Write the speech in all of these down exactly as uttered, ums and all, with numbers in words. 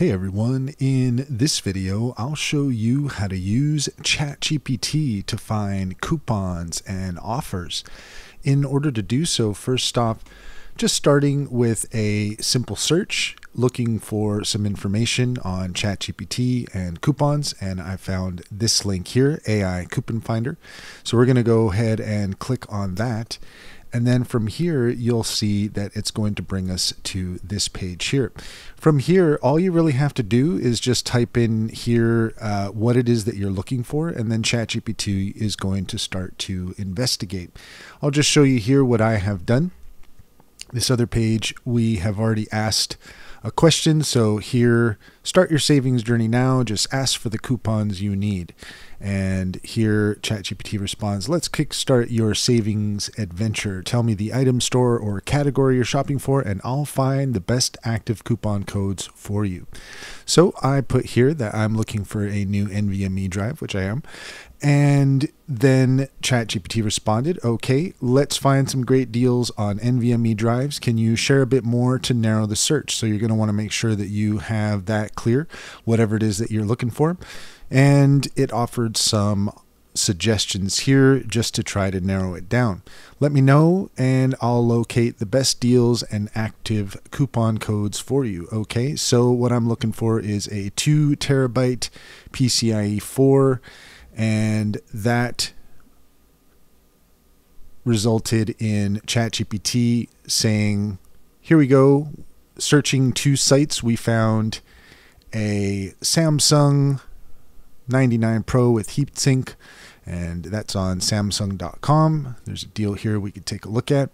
Hey everyone, in this video I'll show you how to use ChatGPT to find coupons and offers. In order to do so, first stop just starting with a simple search, looking for some information on ChatGPT and coupons, and I found this link here, A I Coupon Finder. So we're going to go ahead and click on that. And then from here, you'll see that it's going to bring us to this page here. From here, all you really have to do is just type in here uh, what it is that you're looking for, and then ChatGPT is going to start to investigate. I'll just show you here what I have done. This other page, we have already asked a question. So here, start your savings journey now. Just ask for the coupons you need. And here, ChatGPT responds, let's kickstart your savings adventure. Tell me the item, store, or category you're shopping for, and I'll find the best active coupon codes for you. So I put here that I'm looking for a new N V M E drive, which I am. And then ChatGPT responded, okay, let's find some great deals on N V M E drives. Can you share a bit more to narrow the search? So you're going to want to make sure that you have that clear, whatever it is that you're looking for. And it offered some suggestions here just to try to narrow it down. Let me know and I'll locate the best deals and active coupon codes for you. Okay, so what I'm looking for is a two terabyte P C I E four, and that resulted in ChatGPT saying, here we go. Searching two sites, we found a Samsung ninety-nine Pro with heatsink, and that's on Samsung dot com. There's a deal here we could take a look at.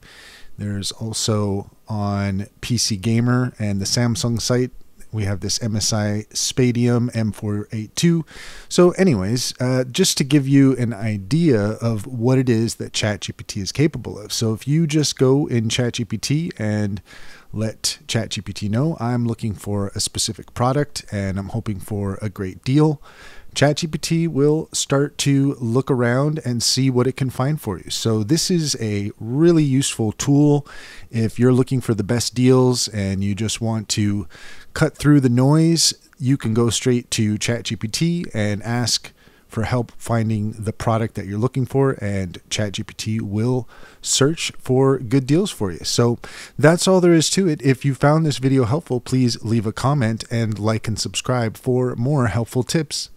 There's also on P C Gamer and the Samsung site, we have this M S I Spatium M four eighty-two. So anyways, uh, just to give you an idea of what it is that ChatGPT is capable of. So if you just go in ChatGPT and let ChatGPT know, I'm looking for a specific product and I'm hoping for a great deal, ChatGPT will start to look around and see what it can find for you. So this is a really useful tool if you're looking for the best deals and you just want to cut through the noise. You can go straight to ChatGPT and ask for help finding the product that you're looking for, and ChatGPT will search for good deals for you. So that's all there is to it. If you found this video helpful, please leave a comment and like and subscribe for more helpful tips.